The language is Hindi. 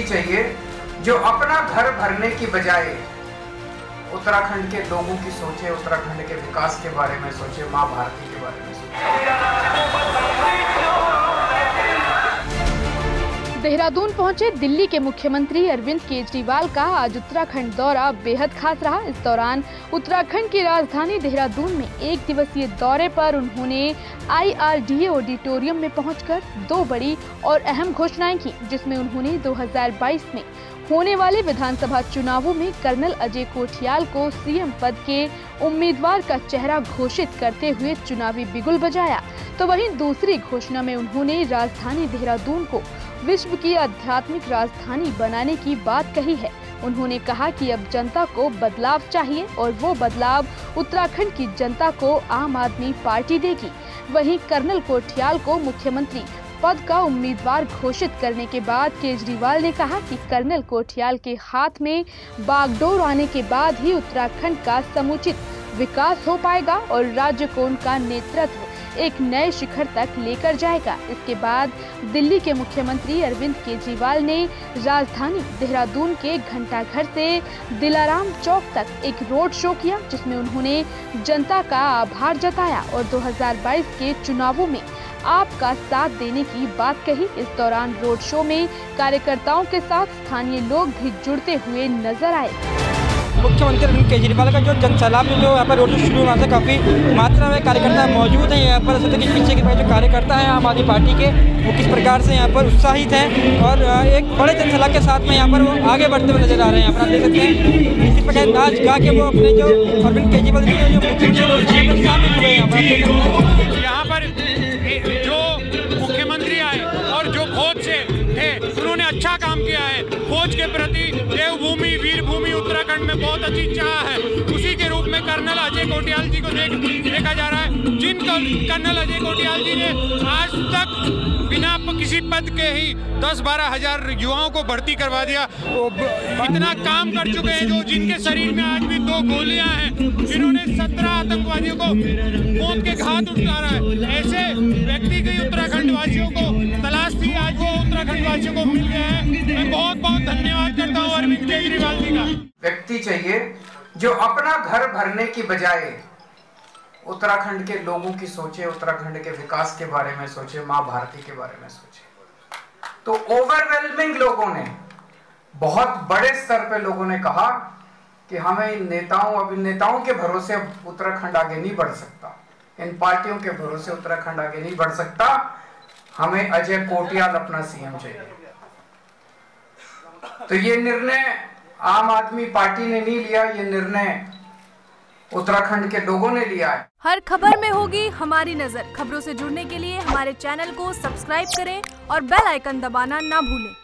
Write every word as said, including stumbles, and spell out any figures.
व्यक्ति चाहिए जो अपना घर भरने की बजाय उत्तराखंड के लोगों की सोचे, उत्तराखंड के विकास के बारे में सोचे, माँ भारती के बारे में सोचे। देहरादून पहुंचे दिल्ली के मुख्यमंत्री अरविंद केजरीवाल का आज उत्तराखंड दौरा बेहद खास रहा। इस दौरान उत्तराखंड की राजधानी देहरादून में एक दिवसीय दौरे पर उन्होंने आई आर डी ऑडिटोरियम में पहुंचकर दो बड़ी और अहम घोषणाएं की, जिसमें उन्होंने दो हज़ार बाईस में होने वाले विधानसभा चुनावों में कर्नल अजय कोठियाल को सीएम पद के उम्मीदवार का चेहरा घोषित करते हुए चुनावी बिगुल बजाया। तो वहीं दूसरी घोषणा में उन्होंने राजधानी देहरादून को विश्व की आध्यात्मिक राजधानी बनाने की बात कही है। उन्होंने कहा कि अब जनता को बदलाव चाहिए और वो बदलाव उत्तराखंड की जनता को आम आदमी पार्टी देगी। वहीं कर्नल कोठियाल को मुख्यमंत्री पद का उम्मीदवार घोषित करने के बाद केजरीवाल ने कहा कि कर्नल कोठियाल के हाथ में बागडोर आने के बाद ही उत्तराखंड का समुचित विकास हो पाएगा और राज्य को उनका नेतृत्व एक नए शिखर तक लेकर जाएगा। इसके बाद दिल्ली के मुख्यमंत्री अरविंद केजरीवाल ने राजधानी देहरादून के घंटाघर से दिलाराम चौक तक एक रोड शो किया, जिसमें उन्होंने जनता का आभार जताया और दो हज़ार बाईस के चुनावों में आपका साथ देने की बात कही। इस दौरान रोड शो में कार्यकर्ताओं के साथ स्थानीय लोग भी जुड़ते हुए नजर आए। मुख्यमंत्री अरविंद केजरीवाल का जो जनसैलाब जो यहाँ पर रोड शो शुरू हुआ था, काफ़ी मात्रा में कार्यकर्ता मौजूद हैं यहाँ पर। सत्ता के पीछे के जो कार्यकर्ता हैं आम आदमी पार्टी के, वो किस प्रकार से यहाँ पर उत्साहित हैं और एक बड़े जनसैलाब के साथ में यहाँ पर वो आगे बढ़ते हुए नजर आ रहे हैं। यहाँ पर आप देख सकते हैं इसी प्रकार नाच गा के वो अपने जो अरविंद केजरीवाल जो यहाँ पर अच्छा काम किया है, फौज के प्रति देवभूमि वीरभूमि उत्तराखंड में बहुत अच्छी चाह है, उसी के रूप में कर्नल अजय कोठियाल जी को देख देखा जा रहा है। जिन कर्नल अजय कोठियाल जी ने आज तक बिना किसी पद के ही दस बारह हजार युवाओं को भर्ती करवा दिया, इतना काम कर चुके हैं। जो जिनके शरीर में आज भी दो गोलियां हैं, जिन्होंने सत्रह आतंकवादियों को मौत के घाट उतारा है, ऐसे व्यक्ति की उत्तराखंड वासियों को तलाश थी, आज वो उत्तराखंड वासियों को मिल गया। मैं बहुत बहुत धन्यवाद करता हूं अरविंद केजरीवाल जी का। व्यक्ति चाहिए जो अपना घर भरने की बजाय उत्तराखंड के लोगों की सोचे, उत्तराखंड के विकास के बारे में सोचे, मां भारती के बारे में सोचे। तो ओवरवेलमिंग लोगों ने, बहुत बड़े स्तर पे लोगों ने कहा कि हमें इन नेताओं अभिनेताओं के भरोसे उत्तराखंड आगे नहीं बढ़ सकता, इन पार्टियों के भरोसे उत्तराखंड आगे नहीं बढ़ सकता, हमें अजय कोठियाल अपना सीएम चाहिए। तो ये निर्णय आम आदमी पार्टी ने नहीं लिया, ये निर्णय उत्तराखंड के लोगों ने लिया है। हर खबर में होगी हमारी नजर। खबरों से जुड़ने के लिए हमारे चैनल को सब्सक्राइब करें और बेल आइकन दबाना ना भूलें।